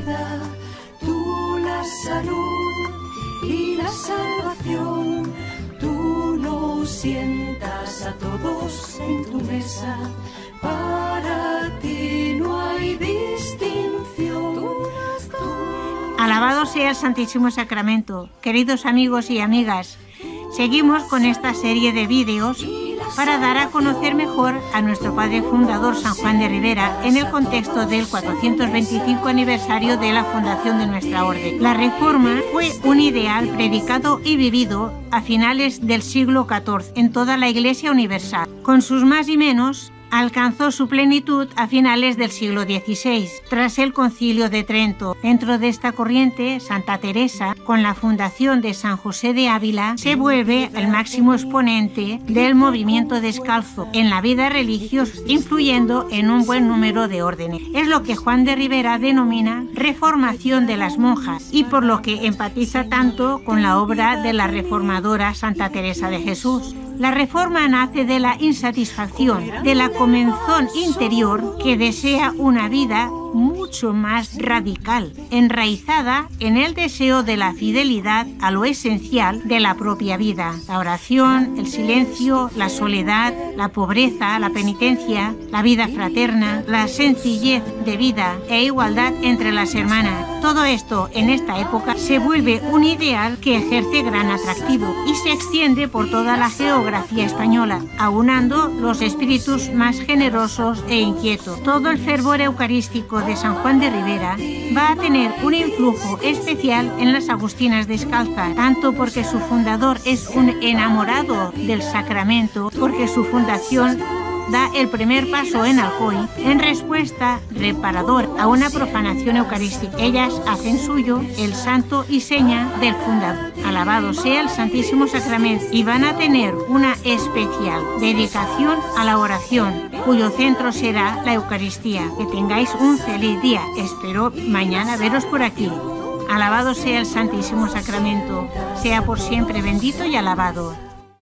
vida, tú la salud y la salvación. Tú nos sientas a todos en tu mesa, para ti no hay distinción. Alabado sea el Santísimo Sacramento, queridos amigos y amigas. Seguimos con esta serie de vídeos para dar a conocer mejor a nuestro padre fundador San Juan de Ribera en el contexto del 425 aniversario de la fundación de nuestra orden. La Reforma fue un ideal predicado y vivido a finales del siglo XIV en toda la Iglesia universal. Con sus más y menos, alcanzó su plenitud a finales del siglo XVI, tras el Concilio de Trento. Dentro de esta corriente, Santa Teresa, con la fundación de San José de Ávila, se vuelve el máximo exponente del movimiento descalzo en la vida religiosa, influyendo en un buen número de órdenes. Es lo que Juan de Ribera denomina reformación de las monjas, y por lo que empatiza tanto con la obra de la reformadora Santa Teresa de Jesús. La Reforma nace de la insatisfacción, de la comezón interior que desea una vida mucho más radical, enraizada en el deseo de la fidelidad a lo esencial de la propia vida: la oración, el silencio, la soledad, la pobreza, la penitencia, la vida fraterna, la sencillez de vida e igualdad entre las hermanas. Todo esto en esta época se vuelve un ideal que ejerce gran atractivo y se extiende por toda la geografía española, aunando los espíritus más generosos e inquietos. Todo el fervor eucarístico de San Juan de Ribera va a tener un influjo especial en las agustinas descalzas, tanto porque su fundador es un enamorado del sacramento, porque su fundación da el primer paso en Alcoy en respuesta reparador a una profanación eucarística. Ellas hacen suyo el santo y seña del fundador. Alabado sea el Santísimo Sacramento, y van a tener una especial dedicación a la oración, cuyo centro será la Eucaristía. Que tengáis un feliz día. Espero mañana veros por aquí. Alabado sea el Santísimo Sacramento, sea por siempre bendito y alabado.